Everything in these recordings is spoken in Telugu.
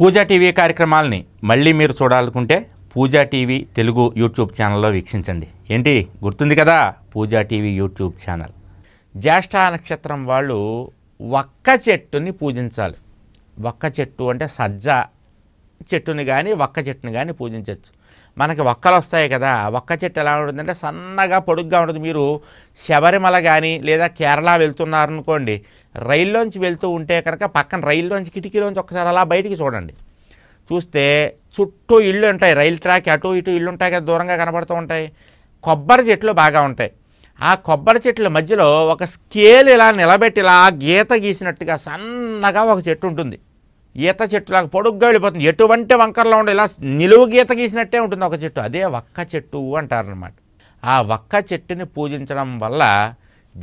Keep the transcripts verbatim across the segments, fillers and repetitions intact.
పూజా టీవీ కార్యక్రమాలని మళ్ళీ మీరు చూడాలనుకుంటే పూజా టీవీ తెలుగు యూట్యూబ్ ఛానల్లో వీక్షించండి. ఏంటి గుర్తుంది కదా, పూజా టీవీ యూట్యూబ్ ఛానల్. జ్యేష్ఠ నక్షత్రం వాళ్ళు ఒక్క చెట్టుని పూజించాలి. ఒక్క చెట్టు అంటే సజ్జ చెట్టుని కానీ ఒక్క చెట్టుని కానీ పూజించవచ్చు. మనకి ఒక్కలు వస్తాయి కదా, ఒక్క చెట్టు ఎలా ఉంటుందంటే సన్నగా పొడుగ్గా ఉంటుంది. మీరు శబరిమల కానీ లేదా కేరళ వెళ్తున్నారనుకోండి, రైల్లోంచి వెళ్తూ ఉంటే కనుక పక్కన రైల్లోంచి కిటికీలోంచి ఒకసారి అలా బయటికి చూడండి. చూస్తే చుట్టూ ఇళ్ళు ఉంటాయి, రైలు ట్రాక్ అటు ఇటు ఇళ్ళు ఉంటాయి కదా, దూరంగా కనబడుతూ ఉంటాయి. కొబ్బరి చెట్లు బాగా ఉంటాయి. ఆ కొబ్బరి చెట్ల మధ్యలో ఒక స్కేల్ ఇలా నిలబెట్టి ఇలా గీత గీసినట్టుగా సన్నగా ఒక చెట్టు ఉంటుంది. ఈత చెట్టులాగా పొడుగ్గా వెళ్ళిపోతుంది, ఎటువంటి వంకరలో ఉండే ఇలా నిలువు గీత గీసినట్టే ఉంటుంది ఒక చెట్టు. అదే ఒక్క చెట్టు అంటారనమాట. ఆ ఒక్క చెట్టుని పూజించడం వల్ల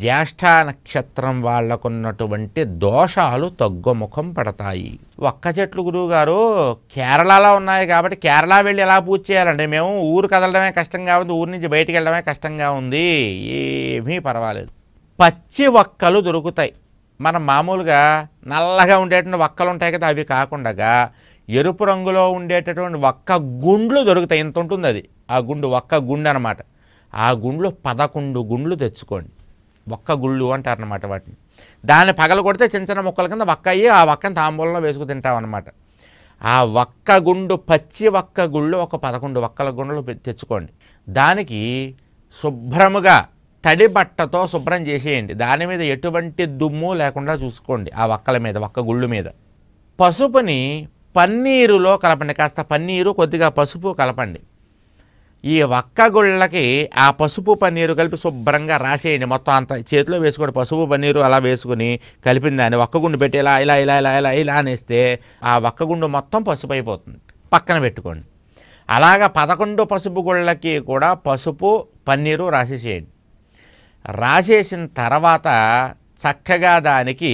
జ్యేష్ఠ నక్షత్రం వాళ్ళకున్నటువంటి దోషాలు తగ్గుముఖం పడతాయి. ఒక్క చెట్లు గురువుగారు కేరళలో ఉన్నాయి కాబట్టి కేరళ వెళ్ళి ఎలా పూజ చేయాలంటే, మేము ఊరు కదలడమే కష్టంగా ఉంది, ఊరి నుంచి బయటికి వెళ్ళడమే కష్టంగా ఉంది, ఏమీ పర్వాలేదు. పచ్చి ఒక్కలు దొరుకుతాయి. మనం మామూలుగా నల్లగా ఉండేటువంటి ఒక్కలు ఉంటాయి కదా, అవి కాకుండా ఎరుపు రంగులో ఉండేటటువంటి ఒక్క గుండ్లు దొరుకుతాయి. ఇంత ఉంటుంది అది, ఆ గుండు ఒక్క గుండు అనమాట. ఆ గుండ్లు పదకొండు గుండ్లు తెచ్చుకోండి. ఒక్క గుళ్ళు అంటారు అనమాట వాటిని. దాన్ని పగల కొడితే చిన్న చిన్న ముక్కల కింద ఒక్క అయ్యి ఆ ఒక్కని తాంబూలంలో వేసుకు తింటాం అనమాట. ఆ ఒక్క గుండు, పచ్చి ఒక్క గుళ్ళు ఒక పదకొండు ఒక్కల గుండ్లు తెచ్చుకోండి. దానికి శుభ్రముగా తడి బట్టతో శుభ్రం చేసేయండి. దాని మీద ఎటువంటి దుమ్ము లేకుండా చూసుకోండి. ఆ ఒక్కల మీద, ఒక్క గుళ్ళు మీద పసుపుని పన్నీరులో కలపండి. కాస్త పన్నీరు, కొద్దిగా పసుపు కలపండి. ఈ ఒక్క గుళ్ళకి ఆ పసుపు పన్నీరు కలిపి శుభ్రంగా రాసేయండి. మొత్తం అంత చేతిలో వేసుకోండి. పసుపు పన్నీరు అలా వేసుకుని కలిపిన దాన్ని ఒక్క గుండు పెట్టి ఇలా ఇలా ఇలా ఇలా ఇలా ఇలా అనేస్తే ఆ ఒక్క గుండు మొత్తం పసుపు అయిపోతుంది. పక్కన పెట్టుకోండి. అలాగా పదకొండు పసుపు గుళ్ళకి కూడా పసుపు పన్నీరు రాసేసేయండి. రాసేసిన తర్వాత చక్కగా దానికి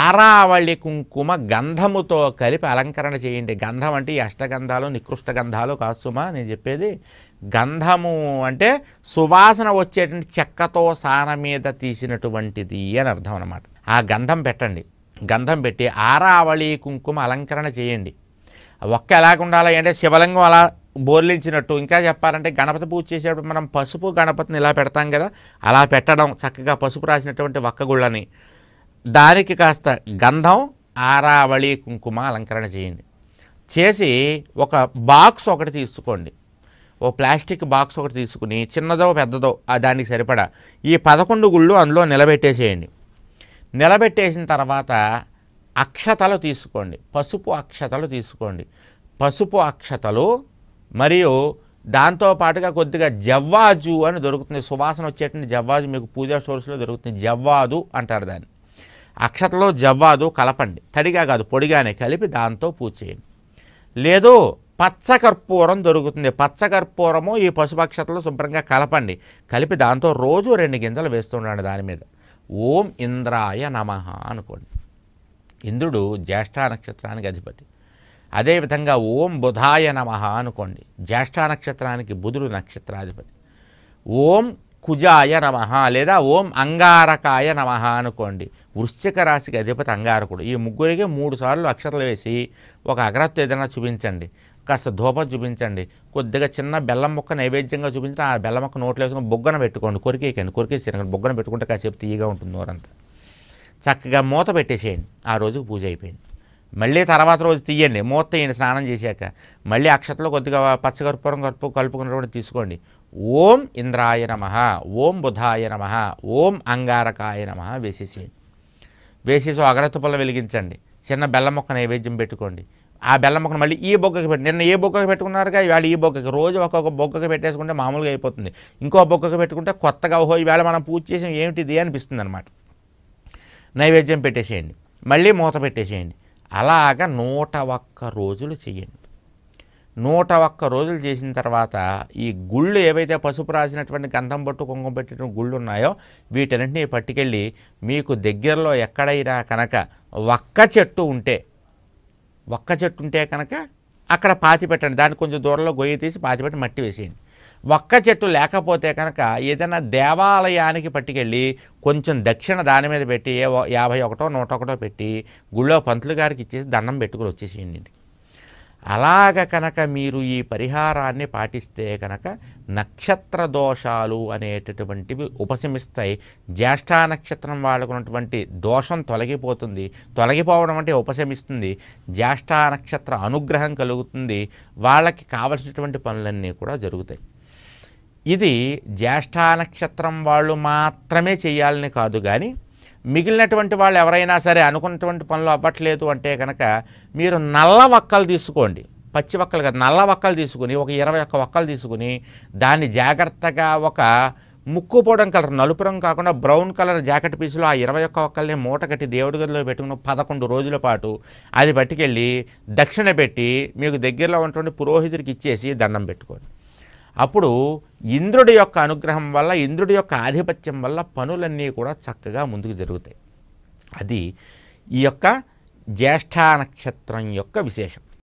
ఆరావళి కుంకుమ గంధముతో కలిపి అలంకరణ చేయండి. గంధం అంటే ఈ అష్టగంధాలు, నికృష్ట గంధాలు కాసుమా నేను చెప్పేది. గంధము అంటే సువాసన వచ్చేటువంటి చెక్కతో సాన మీద తీసినటువంటిది అని అర్థం అన్నమాట. ఆ గంధం పెట్టండి. గంధం పెట్టి ఆరావళి కుంకుమ అలంకరణ చేయండి. ఒక్క ఎలాగ ఉండాలి అంటే శివలింగం అలా బోర్లించినట్టు, ఇంకా చెప్పాలంటే గణపతి పూజ చేసేటప్పుడు మనం పసుపు గణపతిని ఇలా పెడతాం కదా, అలా పెట్టడం. చక్కగా పసుపు రాసినటువంటి ఒక్క గుళ్ళని, దానికి కాస్త గంధం, ఆరావళి కుంకుమ అలంకరణ చేయండి. చేసి ఒక బాక్స్ ఒకటి తీసుకోండి. ఓ ప్లాస్టిక్ బాక్స్ ఒకటి తీసుకుని చిన్నదో పెద్దదో దానికి సరిపడా ఈ పదకొండు గుళ్ళు అందులో నిలబెట్టేసేయండి. నిలబెట్టేసిన తర్వాత అక్షతలు తీసుకోండి, పసుపు అక్షతలు తీసుకోండి. పసుపు అక్షతలు మరియు దాంతోపాటుగా కొద్దిగా జవ్వాజు అని దొరుకుతుంది, సువాసన వచ్చేటువంటి జవ్వాజు. మీకు పూజా స్టోర్స్లో దొరుకుతుంది, జవ్వాదు అంటారు దాన్ని. అక్షతలో జవ్వాదు కలపండి. తడిగా కాదు, పొడిగానే కలిపి దాంతో పూజ చేయండి. లేదు పచ్చకర్పూరం దొరుకుతుంది, పచ్చకర్పూరము ఈ పసుపు అక్షతలో శుభ్రంగా కలపండి. కలిపి దాంతో రోజు రెండు గింజలు వేస్తుండండి. దాని మీద ఓం ఇంద్రాయ నమః అనుకోండి. ఇంద్రుడు జ్యేష్ఠ నక్షత్రానికి అధిపతి. అదేవిధంగా ఓం బుధాయ నమః అనుకోండి. జ్యేష్ఠ నక్షత్రానికి బుధుడు నక్షత్రాధిపతి. ఓం కుజాయ నమః లేదా ఓం అంగారకాయ నమః అనుకోండి. వృశ్చిక రాశికి అధిపతి అంగారకుడు. ఈ ముగ్గురికి మూడు సార్లు అక్షతలు వేసి ఒక అగరత్తు ఏదైనా చూపించండి, కాస్త ధూపం చూపించండి, కొద్దిగా చిన్న బెల్లం ముక్క నైవేద్యంగా చూపించిన ఆ బెల్లం ముక్క నోట్లో వేసుకుని బొగ్గన పెట్టుకోండి. కొరికేకండి, కొరికేసి బొగ్గన పెట్టుకుంటే కాసేపు తీయగా ఉంటుంది నోరంతా. చక్కగా మూత పెట్టేసేయండి. ఆ రోజుకు పూజ అయిపోయింది. మళ్ళీ తర్వాత రోజు తీయండి, మూత తీయండి స్నానం చేశాక. మళ్ళీ అక్షతలో కొద్దిగా పచ్చకర్పూరం కలుపు కలుపుకున్నటువంటి తీసుకోండి. ఓం ఇంద్రాయ నమః, ఓం బుధాయ నమః, ఓం అంగారకాయ నమః వేసేసేయండి. వేసేసి అగరత్తు పుల్ల వెలిగించండి. చిన్న బెల్లం ముక్క నైవేద్యం పెట్టుకోండి. ఆ బెల్లం ముక్కను మళ్ళీ ఈ బొగ్గకి పెట్టి, నిన్న ఏ బొగ్గకి పెట్టుకున్నారుగా ఇవాళ ఈ బొగ్గకి, రోజు ఒక్కొక్క బొగ్గకి పెట్టేసుకుంటే మామూలుగా అయిపోతుంది. ఇంకో బొగ్గకి పెట్టుకుంటే కొత్తగా ఓహో ఈవేళ మనం పూజ చేసాం ఏమిటిది అనిపిస్తుంది అనమాట. నైవేద్యం పెట్టేసేయండి. మళ్ళీ మూత పెట్టేసేయండి. అలాగ నూట ఒక్క రోజులు చేయండి. నూట ఒక్క రోజులు చేసిన తర్వాత ఈ గుళ్ళు ఏవైతే పసుపు రాసినటువంటి గంధం పట్టు కుంకుమ పెట్టిన గుళ్ళు ఉన్నాయో వీటన్నింటినీ పట్టుకెళ్ళి మీకు దగ్గరలో ఎక్కడైనా కనుక ఒక్క చెట్టు ఉంటే, ఒక్క చెట్టు ఉంటే కనుక అక్కడ పాతి పెట్టండి. దానికి కొంచెం దూరంలో గొయ్యి తీసి పాతి పెట్టి మట్టి వేసేయండి. ఒక్క చెట్టు లేకపోతే కనుక ఏదైనా దేవాలయానికి పట్టుకెళ్ళి కొంచెం దక్షిణ దాని మీద పెట్టి యాభై ఒకటో నూట ఒకటో పెట్టి గుళ్ళో పంతులు గారికి ఇచ్చేసి దండం పెట్టుకుని వచ్చేసేయండి. అలాగ కనుక మీరు ఈ పరిహారాన్ని పాటిస్తే కనుక నక్షత్ర దోషాలు అనేటటువంటివి ఉపశమిస్తాయి. జ్యేష్ఠ నక్షత్రం వాళ్ళకున్నటువంటి దోషం తొలగిపోతుంది. తొలగిపోవడం అంటే ఉపశమిస్తుంది. జ్యేష్ఠ నక్షత్ర అనుగ్రహం కలుగుతుంది. వాళ్ళకి కావలసినటువంటి పనులన్నీ కూడా జరుగుతాయి. ఇది జ్యేష్ఠ నక్షత్రం వాళ్ళు మాత్రమే చేయాలని కాదు, కానీ మిగిలినటువంటి వాళ్ళు ఎవరైనా సరే అనుకున్నటువంటి పనులు అవ్వట్లేదు అంటే కనుక మీరు నల్ల వక్కలు తీసుకోండి, పచ్చి వక్కలు కాదు, నల్ల వక్కలు తీసుకుని ఒక ఇరవై ఒక్క వక్కలు తీసుకుని దాన్ని జాగ్రత్తగా ఒక ముక్కు పొడం కలర్, నలుపు రంగు కాకుండా బ్రౌన్ కలర్ జాకెట్ పీసులో ఆ ఇరవై ఒక్క వక్కల్ని మూట కట్టి దేవుడి గదిలో పెట్టుకుని పదకొండు రోజుల పాటు అది పట్టుకెళ్ళి దక్షిణ పెట్టి మీకు దగ్గరలో ఉన్నటువంటి పురోహితుడికి ఇచ్చేసి దండం పెట్టుకోండి. అప్పుడు ఇంద్రుడి యొక్క అనుగ్రహం వల్ల, ఇంద్రుడి యొక్క ఆధిపత్యం వల్ల పనులన్నీ కూడా చక్కగా ముందుకు జరుగుతాయి. అది ఈ యొక్క జ్యేష్ఠ నక్షత్రం యొక్క విశేషం.